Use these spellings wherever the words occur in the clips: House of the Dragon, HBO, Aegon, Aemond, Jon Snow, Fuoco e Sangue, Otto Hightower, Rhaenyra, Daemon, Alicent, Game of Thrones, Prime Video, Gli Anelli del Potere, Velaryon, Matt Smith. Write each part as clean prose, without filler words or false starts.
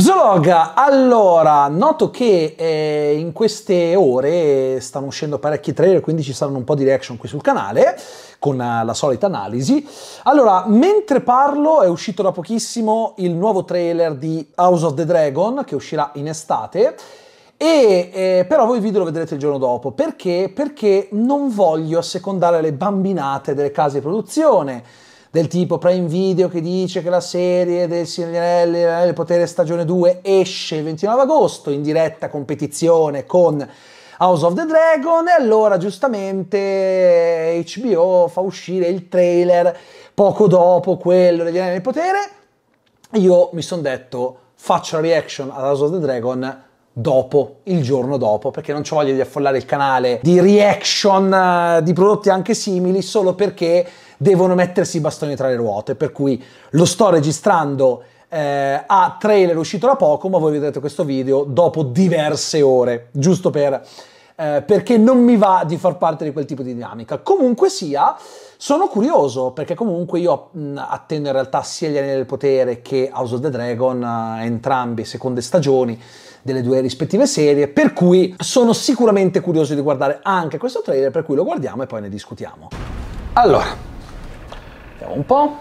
Vlog, allora, noto che in queste ore stanno uscendo parecchi trailer, quindi ci saranno un po' di reaction qui sul canale, con la solita analisi. Allora, mentre parlo è uscito da pochissimo il nuovo trailer di House of the Dragon, che uscirà in estate, e però voi il video lo vedrete il giorno dopo. Perché? Perché non voglio assecondare le bambinate delle case di produzione, del tipo Prime Video che dice che la serie del Signore degli Anelli, del Potere stagione 2 esce il 29 agosto in diretta competizione con House of the Dragon, e allora giustamente HBO fa uscire il trailer poco dopo quello degli Anelli del Potere. Io mi sono detto, faccio la reaction ad House of the Dragon dopo, il giorno dopo, perché non c'ho voglia di affollare il canale di reaction di prodotti anche simili solo perché devono mettersi i bastoni tra le ruote, per cui lo sto registrando a trailer uscito da poco, ma voi vedrete questo video dopo diverse ore, giusto perché non mi va di far parte di quel tipo di dinamica. Comunque sia, sono curioso, perché comunque io attendo in realtà sia Gli Anelli del Potere che House of the Dragon, entrambi seconde stagioni delle due rispettive serie, per cui sono sicuramente curioso di guardare anche questo trailer, per cui lo guardiamo e poi ne discutiamo. Allora, vediamo un po'.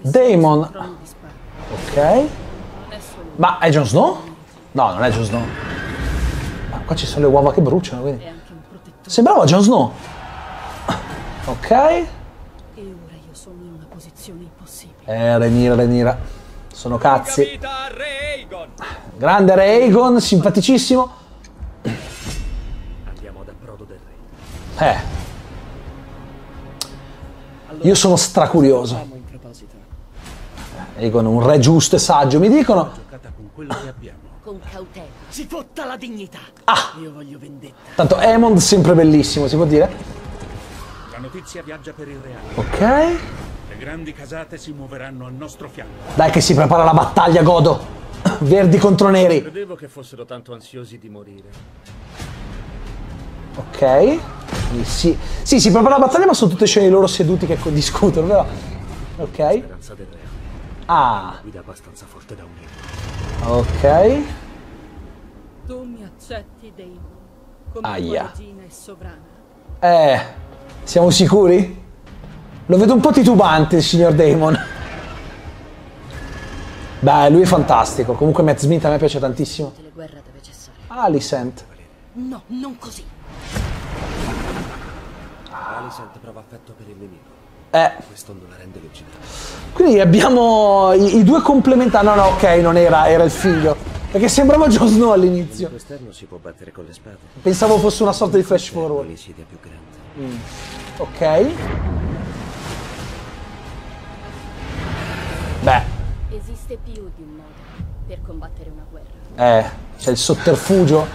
Daemon. Ok. Ma è Jon Snow? No, non è Jon Snow. Ma qua ci sono le uova che bruciano, quindi. Sembrava Jon Snow. Ok. E ora io sono in una posizione impossibile. Rhaenyra. Sono cazzi. Grande Aegon, simpaticissimo. Andiamo ad approdo del re. Io sono stracurioso. Aegon, un re giusto e saggio, mi dicono. Con cautela. Si fotta la dignità. Io voglio vendetta. Tanto Aemond sempre bellissimo, si può dire? La notizia viaggia per il reale. Ok. Le grandi casate si muoveranno al nostro fianco. Dai che si prepara la battaglia, godo. Verdi contro neri. Credevo che fossero tanto ansiosi di morire. Ok. Sì, si prepara la battaglia, ma sono tutte scene loro seduti che discutono, però. Ok. Guida abbastanza forte da unire. Ok. Tu mi accetti, Daemon, come regina e sovrana. Siamo sicuri? Lo vedo un po' titubante il signor Daemon. Beh, lui è fantastico. Comunque Matt Smith a me piace tantissimo. Alicent. No, non così. Alicent prova affetto per il nemico. Questo non la rende lucida. Quindi abbiamo i due complementari. No, ok, non era il figlio. Perché sembrava Jon Snow all'inizio. L'esterno si può battere con le spade. Pensavo fosse una sorta di flash forward. Ok. Beh. Esiste più di un modo per combattere una guerra. C'è il sotterfugio.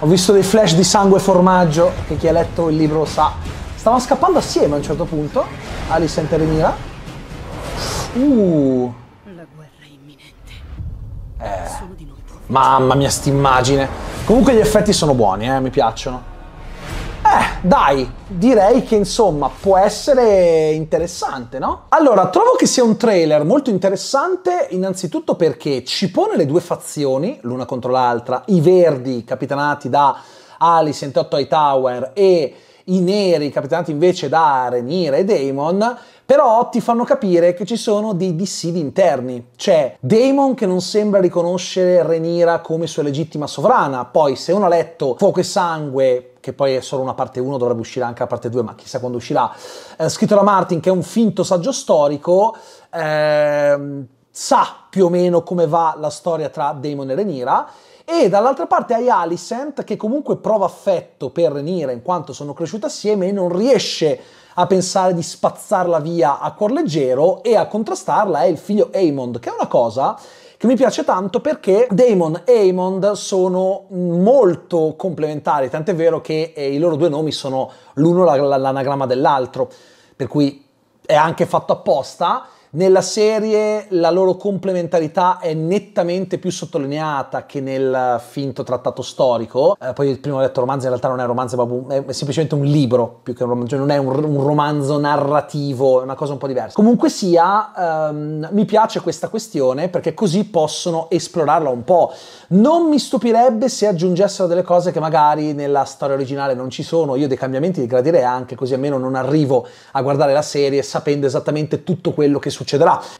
Ho visto dei flash di sangue e formaggio, che chi ha letto il libro lo sa. Stavano scappando assieme a un certo punto, Alicent e Rhaenyra. La guerra è imminente. Mamma mia, st'immagine. Comunque gli effetti sono buoni, mi piacciono. Dai, direi che insomma può essere interessante, no? Allora, trovo che sia un trailer molto interessante, innanzitutto perché ci pone le due fazioni, l'una contro l'altra, i verdi capitanati da Alicent e Otto Hightower e i neri capitanati invece da Rhaenyra e Daemon, però ti fanno capire che ci sono dei dissidi interni. C'è Daemon che non sembra riconoscere Rhaenyra come sua legittima sovrana, poi se uno ha letto Fuoco e Sangue, che poi è solo una parte 1, dovrebbe uscire anche la parte 2, ma chissà quando uscirà, scritto da Martin, che è un finto saggio storico, sa più o meno come va la storia tra Daemon e Rhaenyra, e dall'altra parte hai Alicent che comunque prova affetto per Rhaenyra in quanto sono cresciute assieme e non riesce a pensare di spazzarla via a cuor leggero, e a contrastarla è il figlio Aemond, che è una cosa che mi piace tanto perché Daemon e Aemond sono molto complementari, tant'è vero che i loro due nomi sono l'uno l'anagramma dell'altro, per cui è anche fatto apposta. Nella serie la loro complementarità è nettamente più sottolineata che nel finto trattato storico. Poi il primo ho letto romanzo, in realtà non è un romanzo, è semplicemente un libro più che un romanzo, cioè non è un romanzo narrativo, è una cosa un po' diversa. Comunque sia, mi piace questa questione perché così possono esplorarla un po'. Non mi stupirebbe se aggiungessero delle cose che magari nella storia originale non ci sono. Io dei cambiamenti li gradirei anche, così almeno non arrivo a guardare la serie sapendo esattamente tutto quello che succederà.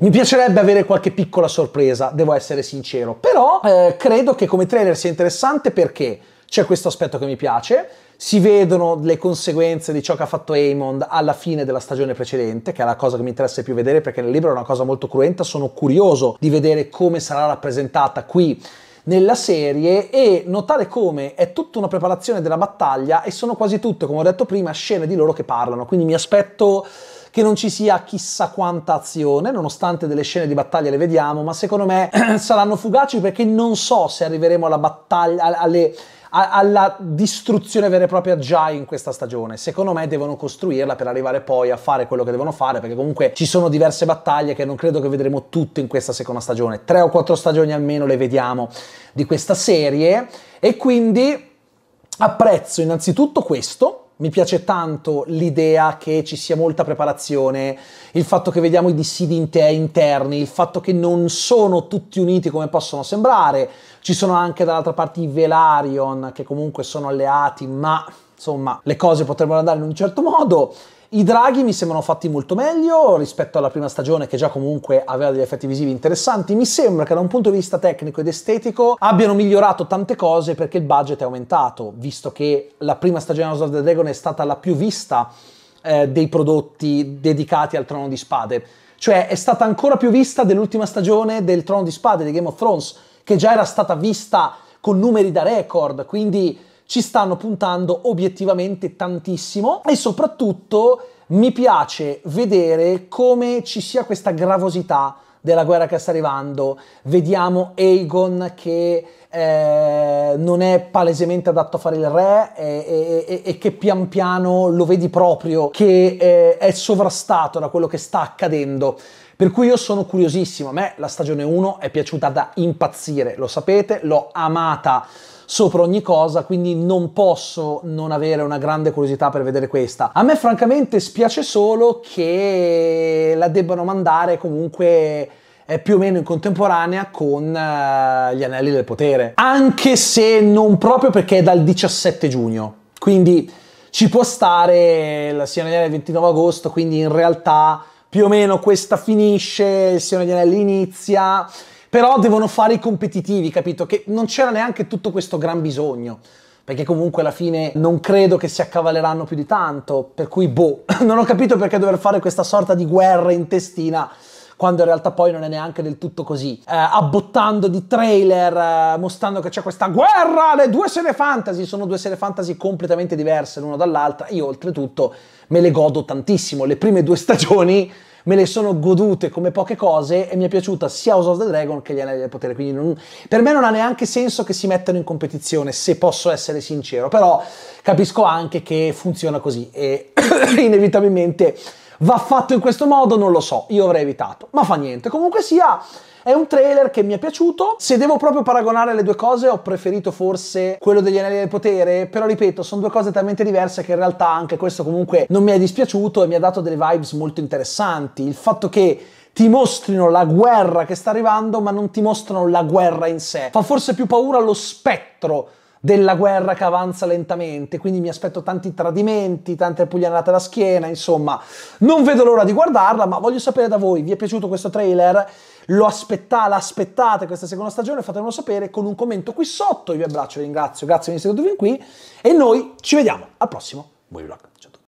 Mi piacerebbe avere qualche piccola sorpresa, devo essere sincero, però credo che come trailer sia interessante perché c'è questo aspetto che mi piace. Si vedono le conseguenze di ciò che ha fatto Aemond alla fine della stagione precedente, che è la cosa che mi interessa più vedere perché nel libro è una cosa molto cruenta. Sono curioso di vedere come sarà rappresentata qui nella serie e notare come è tutta una preparazione della battaglia e sono quasi tutte, come ho detto prima, scene di loro che parlano, quindi mi aspetto che non ci sia chissà quanta azione, nonostante delle scene di battaglia le vediamo, ma secondo me saranno fugaci perché non so se arriveremo alla battaglia, alla distruzione vera e propria già in questa stagione. Secondo me devono costruirla per arrivare poi a fare quello che devono fare, perché comunque ci sono diverse battaglie che non credo che vedremo tutte in questa seconda stagione. 3 o 4 stagioni almeno le vediamo di questa serie e quindi apprezzo innanzitutto questo. Mi piace tanto l'idea che ci sia molta preparazione, il fatto che vediamo i dissidi interni, il fatto che non sono tutti uniti come possono sembrare. Ci sono anche dall'altra parte i Velaryon, che comunque sono alleati, ma insomma le cose potrebbero andare in un certo modo. I draghi mi sembrano fatti molto meglio rispetto alla prima stagione, che già comunque aveva degli effetti visivi interessanti. Mi sembra che da un punto di vista tecnico ed estetico abbiano migliorato tante cose perché il budget è aumentato, visto che la prima stagione di House of the Dragon è stata la più vista dei prodotti dedicati al Trono di Spade. Cioè è stata ancora più vista dell'ultima stagione del Trono di Spade di Game of Thrones, che già era stata vista con numeri da record, quindi ci stanno puntando obiettivamente tantissimo e soprattutto mi piace vedere come ci sia questa gravosità della guerra che sta arrivando. Vediamo Aegon che non è palesemente adatto a fare il re e che pian piano lo vedi proprio che è sovrastato da quello che sta accadendo. Per cui io sono curiosissimo. A me la stagione 1 è piaciuta da impazzire, lo sapete, l'ho amata sopra ogni cosa, quindi non posso non avere una grande curiosità per vedere questa. A me francamente spiace solo che la debbano mandare comunque più o meno in contemporanea con Gli Anelli del Potere, anche se non proprio, perché è dal 17 giugno, quindi ci può stare. La Signora del 29 agosto, quindi in realtà più o meno questa finisce, il Signore degli Anelli inizia. Però devono fare i competitivi, capito? Che non c'era neanche tutto questo gran bisogno, perché comunque alla fine non credo che si accavalleranno più di tanto, per cui boh, non ho capito perché dover fare questa sorta di guerra intestina quando in realtà poi non è neanche del tutto così. Abbottando di trailer, mostrando che c'è questa guerra, le due serie fantasy, sono due serie fantasy completamente diverse l'una dall'altra. Io oltretutto me le godo tantissimo, le prime 2 stagioni me le sono godute come poche cose e mi è piaciuta sia House of the Dragon che Gli Anelli del Potere, quindi per me non ha neanche senso che si mettano in competizione, se posso essere sincero, però capisco anche che funziona così e inevitabilmente va fatto in questo modo. Non lo so, io avrei evitato, ma fa niente. Comunque sia, è un trailer che mi è piaciuto. Se devo proprio paragonare le due cose, ho preferito forse quello degli Anelli del Potere, però ripeto, sono due cose talmente diverse che in realtà anche questo comunque non mi è dispiaciuto e mi ha dato delle vibes molto interessanti. Il fatto che ti mostrino la guerra che sta arrivando ma non ti mostrano la guerra in sé, fa forse più paura lo spettro della guerra che avanza lentamente, quindi mi aspetto tanti tradimenti, tante pugnalate alla schiena, insomma non vedo l'ora di guardarla. Ma voglio sapere da voi, vi è piaciuto questo trailer? L'aspettate questa seconda stagione? Fatemelo sapere con un commento qui sotto. Io vi abbraccio, vi ringrazio, grazie di essere venuti fin qui e noi ci vediamo al prossimo Movie Vlog.